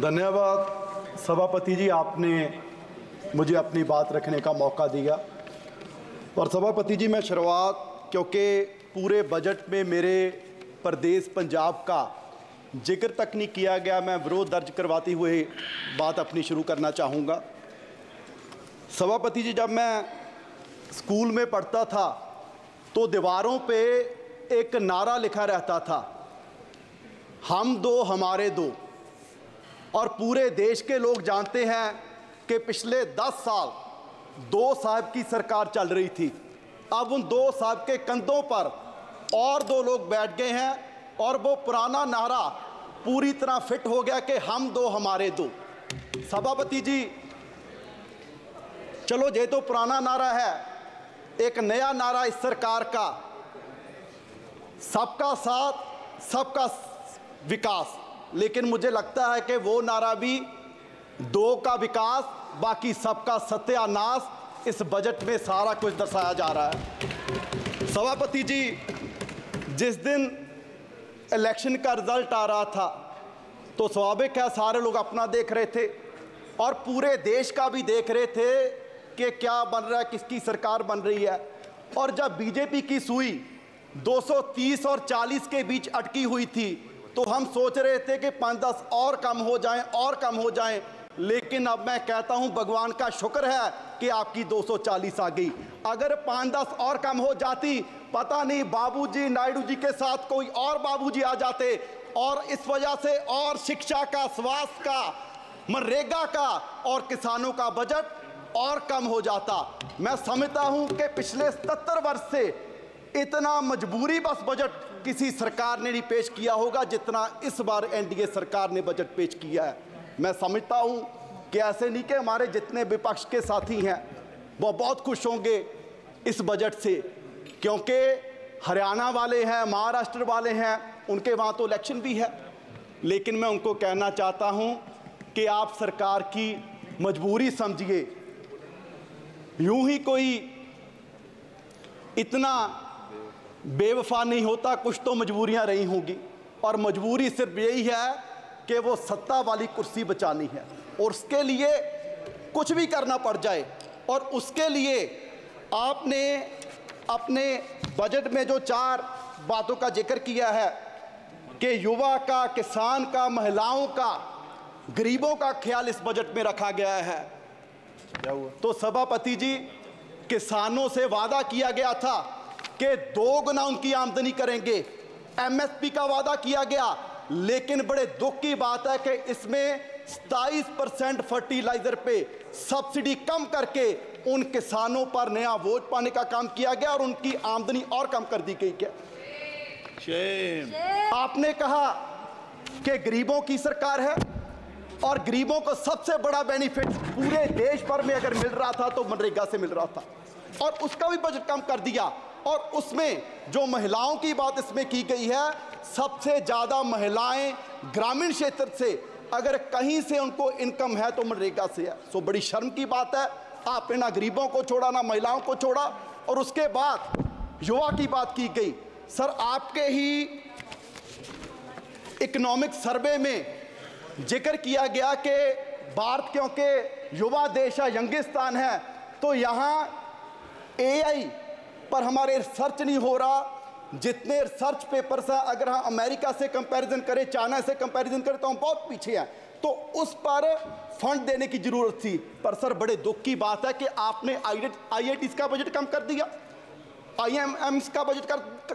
धन्यवाद सभापति जी, आपने मुझे अपनी बात रखने का मौका दिया। और सभापति जी मैं शुरुआत, क्योंकि पूरे बजट में मेरे प्रदेश पंजाब का जिक्र तक नहीं किया गया, मैं विरोध दर्ज करवाते हुए बात अपनी शुरू करना चाहूँगा। सभापति जी, जब मैं स्कूल में पढ़ता था तो दीवारों पे एक नारा लिखा रहता था, हम दो हमारे दो। और पूरे देश के लोग जानते हैं कि पिछले 10 साल दो साहब की सरकार चल रही थी। अब उन दो साहब के कंधों पर और दो लोग बैठ गए हैं और वो पुराना नारा पूरी तरह फिट हो गया कि हम दो हमारे दो। सभापति जी चलो, ये तो पुराना नारा है, एक नया नारा इस सरकार का, सबका साथ सबका विकास। लेकिन मुझे लगता है कि वो नारा भी दो का विकास बाकी सबका सत्यानाश, इस बजट में सारा कुछ दर्शाया जा रहा है। सभापति जी, जिस दिन इलेक्शन का रिजल्ट आ रहा था तो स्वाभाविक है सारे लोग अपना देख रहे थे और पूरे देश का भी देख रहे थे कि क्या बन रहा है, किसकी सरकार बन रही है। और जब बीजेपी की सुई 230 और 40 के बीच अटकी हुई थी तो हम सोच रहे थे कि 5-10 और कम हो जाएं और कम हो जाएं। लेकिन अब मैं कहता हूं भगवान का शुक्र है कि आपकी 240 आ गई। अगर 5-10 और कम हो जाती, पता नहीं बाबूजी नायडू जी के साथ कोई और बाबूजी आ जाते, और इस वजह से और शिक्षा का, स्वास्थ्य का, मनरेगा का और किसानों का बजट और कम हो जाता। मैं समझता हूं कि पिछले 77 वर्ष से इतना मजबूरी बस बजट किसी सरकार ने नहीं पेश किया होगा जितना इस बार एनडीए सरकार ने बजट पेश किया है। मैं समझता हूं कि ऐसे नहीं कि हमारे जितने विपक्ष के साथी हैं वो बहुत खुश होंगे इस बजट से, क्योंकि हरियाणा वाले हैं, महाराष्ट्र वाले हैं, उनके वहाँ तो इलेक्शन भी है। लेकिन मैं उनको कहना चाहता हूं कि आप सरकार की मजबूरी समझिए। यूं ही कोई इतना बेवफा नहीं होता, कुछ तो मजबूरियां रही होंगी। और मजबूरी सिर्फ यही है कि वो सत्ता वाली कुर्सी बचानी है, और उसके लिए कुछ भी करना पड़ जाए। और उसके लिए आपने अपने बजट में जो 4 बातों का जिक्र किया है कि युवा का, किसान का, महिलाओं का, गरीबों का ख्याल इस बजट में रखा गया है। तो सभापति जी, किसानों से वादा किया गया था के 2 गुना उनकी आमदनी करेंगे, एमएसपी का वादा किया गया। लेकिन बड़े दुख की बात है कि इसमें 27% फर्टिलाइजर पे सब्सिडी कम करके उन किसानों पर नया वोट पाने का काम किया गया और उनकी आमदनी और कम कर दी गई। क्या आपने कहा कि गरीबों की सरकार है, और गरीबों को सबसे बड़ा बेनिफिट पूरे देश भर में अगर मिल रहा था तो मनरेगा से मिल रहा था, और उसका भी बजट कम कर दिया। और उसमें जो महिलाओं की बात इसमें की गई है, सबसे ज़्यादा महिलाएं ग्रामीण क्षेत्र से, अगर कहीं से उनको इनकम है तो मनरेगा से है। सो बड़ी शर्म की बात है, आपने ना गरीबों को छोड़ा ना महिलाओं को छोड़ा। और उसके बाद युवा की बात की गई। सर, आपके ही इकोनॉमिक सर्वे में जिक्र किया गया कि भारत क्योंकि युवा देश है, यंगिस्तान है, तो यहाँ AI पर हमारे रिसर्च नहीं हो रहा। जितने रिसर्च पेपर्स हैं, अगर हम अमेरिका से कंपैरिजन करें, चाइना से कंपैरिजन करें तो हम बहुत पीछे हैं। तो उस पर फंड देने की जरूरत थी। पर सर, बड़े दुख की बात है कि आपने IITs का बजट कम कर दिया, IMMs का बजट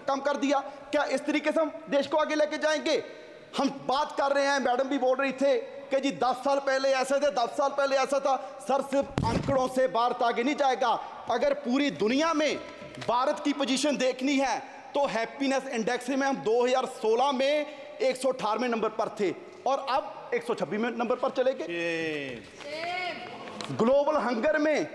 कम कर दिया। क्या इस तरीके से हम देश को आगे लेके जाएंगे? हम बात कर रहे हैं, मैडम भी बोल रही थे कि जी 10 साल पहले ऐसे थे, 10 साल पहले ऐसा था। सर, सिर्फ आंकड़ों से भारत आगे नहीं जाएगा। अगर पूरी दुनिया में भारत की पोजीशन देखनी है तो हैप्पीनेस इंडेक्स में हम 2016 में 118वें नंबर पर थे और अब 126वें नंबर पर चले गए। ग्लोबल हंगर में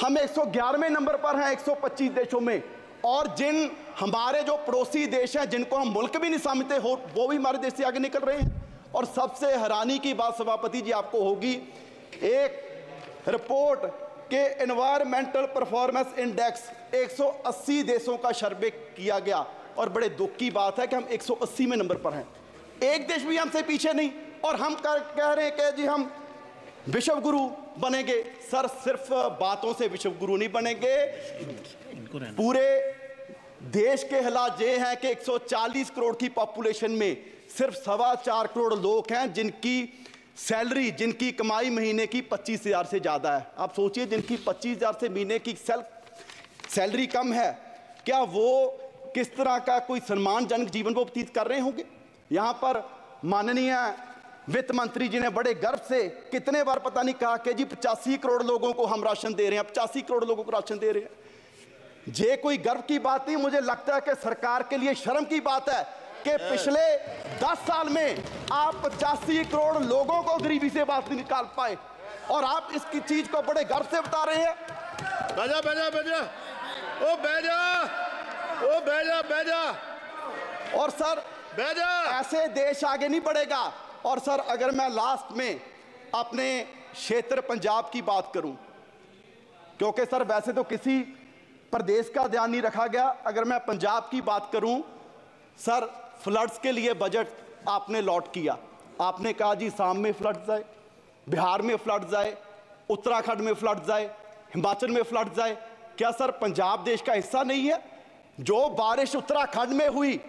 हम 111वें नंबर पर हैं 125 देशों में। और जिन हमारे जो पड़ोसी देश हैं, जिनको हम मुल्क भी नहीं समझते हो, वो भी हमारे देश से आगे निकल रहे हैं। और सबसे हैरानी की बात सभापति जी आपको होगी, एक रिपोर्ट के एनवायरमेंटल परफॉर्मेंस इंडेक्स 180 देशों का सर्वे किया गया और बड़े दुख की बात है कि हम 180वें नंबर पर हैं। एक देश भी हमसे पीछे नहीं। और हम कह रहे हैं कि जी हम विश्व गुरु बनेंगे। सर सिर्फ बातों से विश्व गुरु नहीं बनेंगे। पूरे देश के हालात ये हैं कि 140 करोड़ की पॉपुलेशन में सिर्फ 4.25 करोड़ लोग हैं जिनकी सैलरी, जिनकी कमाई महीने की 25,000 से ज़्यादा है। आप सोचिए जिनकी 25,000 से महीने की सैलरी कम है, क्या वो किस तरह का कोई सम्मानजनक जीवन वो व्यतीत कर रहे होंगे। यहाँ पर माननीय वित्त मंत्री जी ने बड़े गर्व से कितने बार पता नहीं कहा कि जी 85 करोड़ लोगों को हम राशन दे रहे हैं, 85 करोड़ लोगों को राशन दे रहे हैं। ये कोई गर्व की बात नहीं, मुझे लगता है कि सरकार के लिए शर्म की बात है कि पिछले 10 साल में आप 85 करोड़ लोगों को गरीबी से बात नहीं निकाल पाए और आप इसकी चीज को बड़े गर्व से बता रहे हैं। बैजा बैजा बैजा ओ बैजा ओ बैजा बैजा और सर बैजा, ऐसे देश आगे नहीं बढ़ेगा। और सर अगर मैं लास्ट में अपने क्षेत्र पंजाब की बात करूं, क्योंकि सर वैसे तो किसी प्रदेश का ध्यान नहीं रखा गया, अगर मैं पंजाब की बात करूं, सर फ्लड्स के लिए बजट आपने लॉट किया। आपने कहा जी शाम में फ्लड्स आए, बिहार में फ्लड्स आए, उत्तराखंड में फ्लड्स आए, हिमाचल में फ्लड्स आए। क्या सर पंजाब देश का हिस्सा नहीं है? जो बारिश उत्तराखंड में हुई,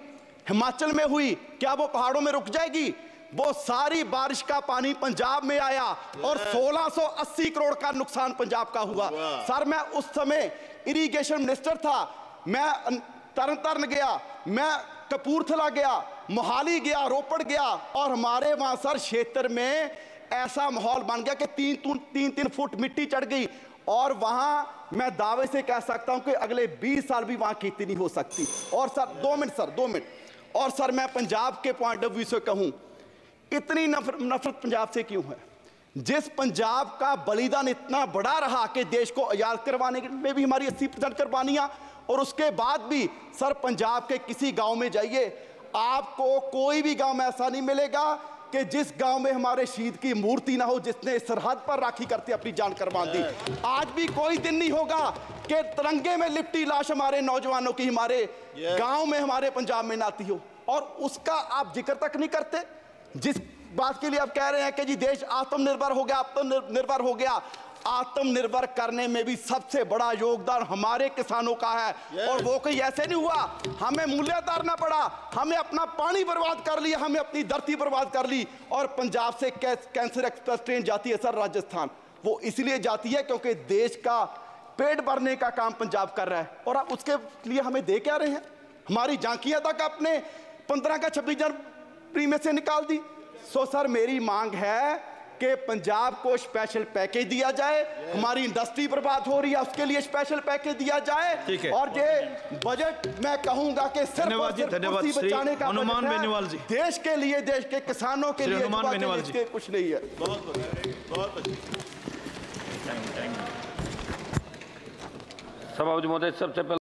हिमाचल में हुई, क्या वो पहाड़ों में रुक जाएगी? वो सारी बारिश का पानी पंजाब में आया और 1680 करोड़ का नुकसान पंजाब का हुआ। सर मैं उस समय इरिगेशन मिनिस्टर था, मैं तरन गया, मैं कपूरथला गया, मोहाली गया, रोपड़ गया और हमारे वहां सर क्षेत्र में ऐसा माहौल बन गया कि 3-3 फुट मिट्टी चढ़ गई और वहां मैं दावे से कह सकता हूं कि अगले 20 साल भी वहां खेती नहीं हो सकती। और सर 2 मिनट और सर मैं पंजाब के पॉइंट ऑफ व्यू से कहूं, इतनी नफरत पंजाब से क्यों है? जिस पंजाब का बलिदान इतना बड़ा रहा कि देश को आजाद करवाने में भी हमारी 80% कुर्बानियां, और उसके बाद भी सर पंजाब के किसी गांव में जाइए, आपको कोई भी गांव में ऐसा नहीं मिलेगा कि जिस गांव में हमारे शहीद की मूर्ति ना हो जिसने सरहद पर राखी करते अपनी जान कुर्बान दी। आज भी कोई दिन नहीं होगा कि तिरंगे में लिपटी लाश हमारे नौजवानों की हमारे गांव में, हमारे पंजाब में ना आती हो, और उसका आप जिक्र तक नहीं करते। जिस बात के लिए आप कह रहे हैं कि जी देश आत्मनिर्भर हो गया, आत्मनिर्भर हो गया, आत्मनिर्भर करने में भी सबसे बड़ा योगदान हमारे किसानों का है। और वो कोई ऐसे नहीं हुआ, हमें मूल्य उतारना पड़ा, हमें अपना पानी बर्बाद कर लिया, हमें अपनी धरती बर्बाद कर ली। और पंजाब से कैंसर एक्सप्रेस ट्रेन जाती है सर राजस्थान, वो इसलिए जाती है क्योंकि देश का पेट भरने का काम पंजाब कर रहा है। और आप उसके लिए हमें दे क्या रहे हैं? हमारी झांकियां तक अपने 15 का 26 जनवरी में से निकाल दी। सो सर मेरी मांग है कि पंजाब को स्पेशल पैकेज दिया जाए, हमारी इंडस्ट्री बर्बाद हो रही है उसके लिए स्पेशल पैकेज दिया जाए। और ये बजट मैं कहूंगा कि सिर्फ बचाने का बजट है, देश के लिए, देश के किसानों के लिए कुछ नहीं है। बहुत